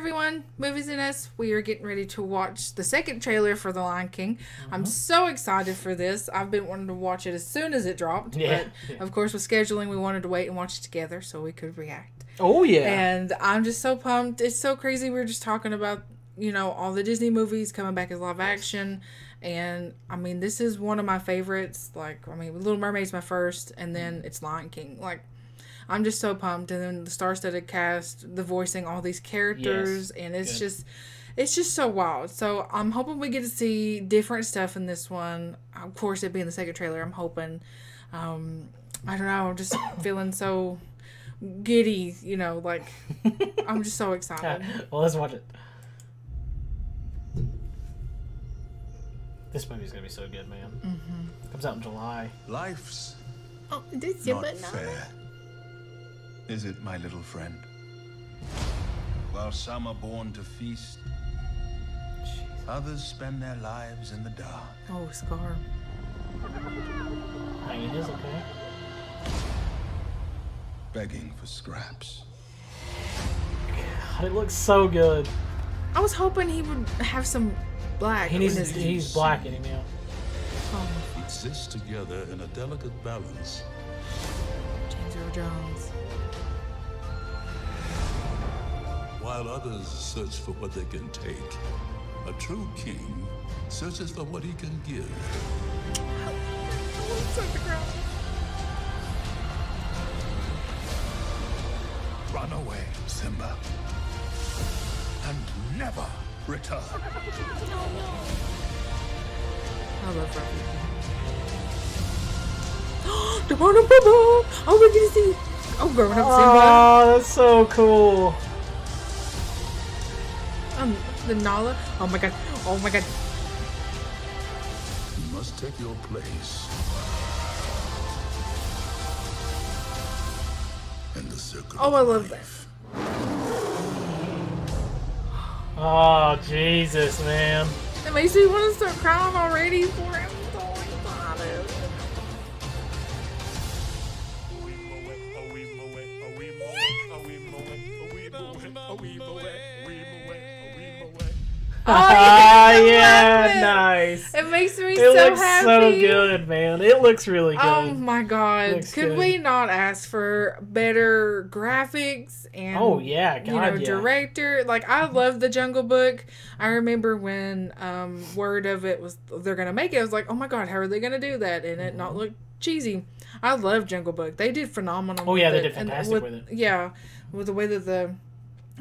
everyone. Movies and Us. We are getting ready to watch the second trailer for The Lion King. Mm-hmm. I'm so excited for this. I've been wanting to watch it as soon as it dropped. Yeah. But, of course, with scheduling, we wanted to wait and watch it together so we could react. Oh, yeah. And I'm just so pumped. It's so crazy. We were just talking about, you know, all the Disney movies coming back as live action. And, I mean, this is one of my favorites. Like, I mean, Little Mermaid's my first, and then it's Lion King. Like, I'm just so pumped. And then the star-studded cast, the voicing, all these characters. Yes. And it's just, it's just so wild. So, I'm hoping we get to see different stuff in this one. Of course, it being the second trailer, I'm hoping. I don't know. I'm just feeling so giddy, you know. Like, I'm just so excited. Well, let's watch it. This movie's gonna be so good, man. Mm-hmm. Comes out in July. Life's not fair, is it, my little friend? While some are born to feast, others spend their lives in the dark. Oh, Scar. I mean, it is okay. Begging for scraps. God, it looks so good. I was hoping he would have some black. He's black in him, yeah. Oh. Exists together in a delicate balance. James Earl Jones. While others search for what they can take, a true king searches for what he can give. Run away, Simba, and never return. I love Travis. The bottom bubble! Oh, we're gonna see! Oh, growing up, Simba. Oh, that's so cool. The Nala. Oh my god. Oh my god. You must take your place in the circle. Oh, I love that. Oh, Jesus, man. It makes me want to start crying already for him. So excited. Oh, yeah, nice. It makes me so happy. It looks so good, man. It looks really good. Oh, my God. Could we not ask for better graphics and, oh, yeah, you know, director? Like, I love The Jungle Book. I remember when word of it was they're going to make it. I was like, oh, my God, how are they going to do that? And it not look cheesy. I love Jungle Book. They did phenomenal. Oh, yeah, they did fantastic with it. Yeah, with the way that the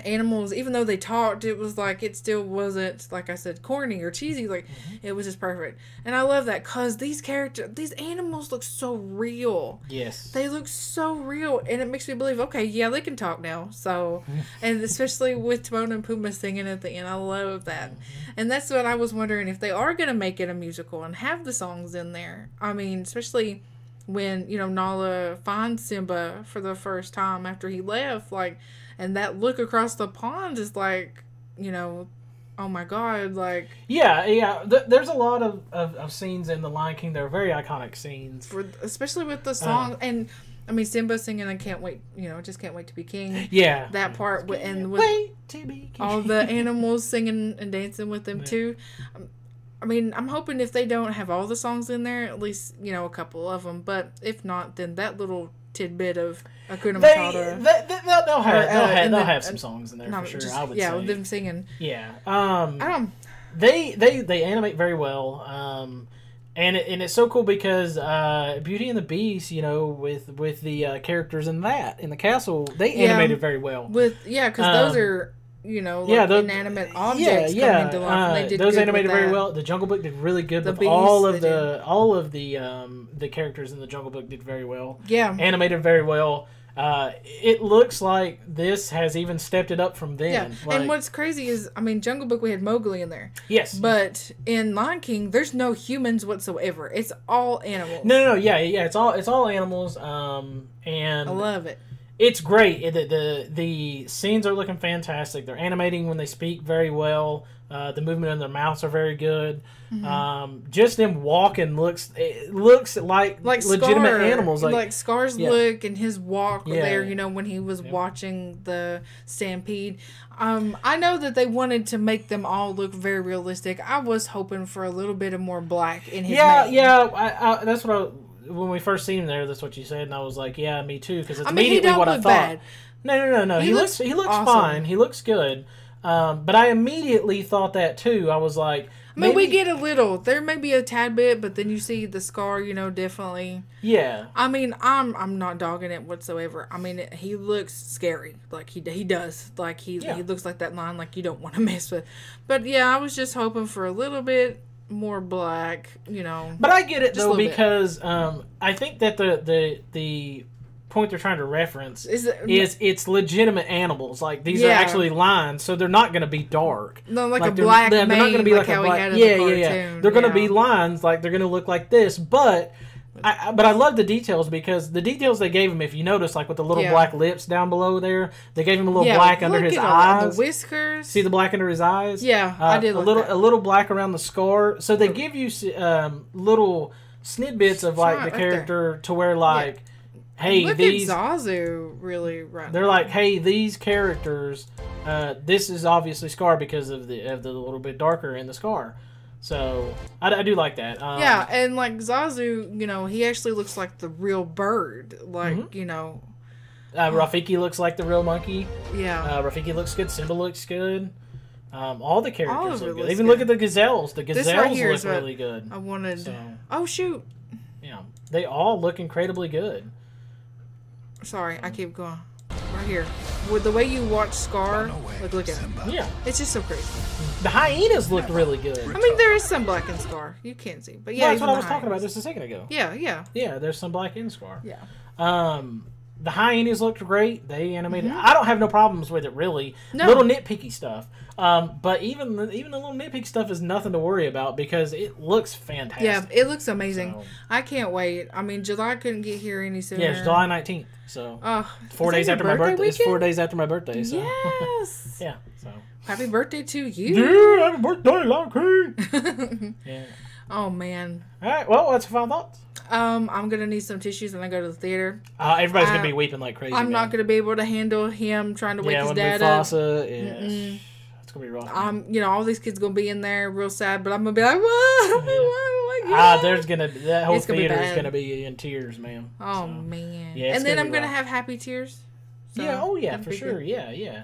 animals, even though they talked, it was like it still wasn't, like I said, corny or cheesy. Like, it was just perfect, and I love that because these animals look so real. Yes, they look so real, and it makes me believe, okay, yeah, they can talk now. So, and especially with Timon and Pumbaa singing at the end, I love that. And that's what I was wondering, if they are gonna make it a musical and have the songs in there. I mean, especially when, you know, Nala finds Simba for the first time after he left, like, and that look across the pond is like, you know, oh my God, like. Yeah, yeah. There's a lot of scenes in The Lion King that are very iconic scenes. Especially with the song, and I mean, Simba singing, I can't wait, you know, just can't wait to be king. Yeah. That part, and with wait to be king. All the animals singing and dancing with them, too. I mean, I'm hoping if they don't have all the songs in there, at least, you know, a couple of them. But if not, then that little tidbit of Hakuna Matata. They'll have some songs in there for sure, I would say. Yeah, with them singing. Yeah. They animate very well. And it's so cool because Beauty and the Beast, you know, with the characters in that, in the castle, they animated very well. Because those are, you know, like inanimate objects come into life. And they did those animated very well. The Jungle Book did really good with all of the characters in The Jungle Book did very well. Yeah, animated very well. It looks like this has even stepped it up from then. Yeah. Like, and what's crazy is, I mean, Jungle Book, we had Mowgli in there. Yes. But in Lion King, there's no humans whatsoever. It's all animals. No. Yeah. It's all animals. And I love it. It's great. The scenes are looking fantastic. They're animating when they speak very well. The movement of their mouths are very good. Mm-hmm. Just them walking looks like legitimate Scar, animals. Like Scar's look and his walk there, you know, when he was watching the stampede. I know that they wanted to make them all look very realistic. I was hoping for a little bit of more black in his name. I that's what when we first seen him there, that's what you said, and I was like, yeah, me too, because it's immediately what I thought. Bad. No. He looks awesome. Fine. He looks good. But I immediately thought that too. I was like, I mean, we get a little. There may be a tad bit, but then you see the Scar, you know, definitely. Yeah. I mean, I'm not dogging it whatsoever. I mean, he looks scary. Like he does. Like he looks like that lion. Like you don't want to mess with. But yeah, I was just hoping for a little bit more black, you know. But I get it though, because I think that the point they're trying to reference is it's legitimate animals. Like these are actually lions, so they're not going to be dark. No, like a black mane. They're not going to be like how we had in the cartoon. Yeah. They're going to be lions. Like they're going to look like this. But I love the details, because the details they gave him, if you notice, like with the little black lips down below there, they gave him a little black under his eyes. The whiskers. See the black under his eyes? Yeah, I did. A little black around the scar. So they give you little snippets of like the character to where like. Hey, look at Zazu, really. Right, they're now. Like, hey, these characters. This is obviously Scar because of the little bit darker in the Scar. So I do like that. Yeah, and like Zazu, you know, he actually looks like the real bird. Like you know, Rafiki looks like the real monkey. Yeah, Rafiki looks good. Simba looks good. All the characters look good. Even look at the gazelles. The gazelles look really good. I wanted. So, oh shoot! Yeah, they all look incredibly good. Sorry, I keep going. Right here. With the way you watch Scar, look at him. Yeah. It's just so crazy. The hyenas looked really good. I mean, there is some black in Scar. You can see. But yeah, that's what I was talking about just a second ago. Yeah. Yeah, there's some black in Scar. Yeah. The hyenas looked great. They animated. I don't have no problems with it, really. No. Little nitpicky stuff. But even the little nitpicky stuff is nothing to worry about, because it looks fantastic. Yeah, it looks amazing. So, I can't wait. I mean, July couldn't get here any sooner. Yeah, it's July 19th. So 4 days after my birthday. It's 4 days after my birthday. So. Yes. Yeah. So happy birthday to you. Dude, happy birthday, Longcreek. Yeah. Oh man. All right. Well, what's your final thoughts? I'm gonna need some tissues when I go to the theater. Everybody's gonna be weeping like crazy. I'm not gonna be able to handle him trying to wake his dad up. It's gonna be rough. You know, all these kids gonna be in there, real sad. But I'm gonna be like, what? Yeah. There's gonna be, that whole theater is gonna be in tears, ma'am. Oh man. Yeah, and then I'm gonna have happy tears. So yeah. Oh yeah, for sure. Good. Yeah.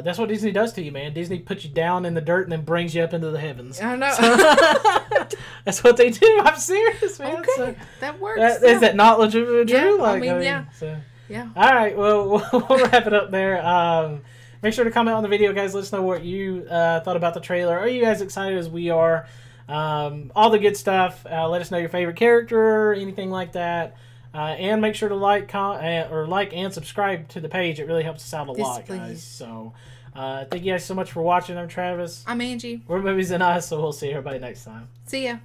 That's what Disney does to you, man. Disney puts you down in the dirt and then brings you up into the heavens. I know. So, that's what they do. I'm serious, man. Okay, so, that works. Is that not legitimate? Yeah, true? Like, I mean, yeah. So. Yeah. All right, well, we'll wrap it up there. Make sure to comment on the video, guys. Let us know what you thought about the trailer. Are you guys excited as we are? All the good stuff. Let us know your favorite character, anything like that. And make sure to like and subscribe to the page. It really helps us out a lot, guys. So, thank you guys so much for watching. I'm Travis. I'm Angie. We're Movies and Us, so we'll see everybody next time. See ya.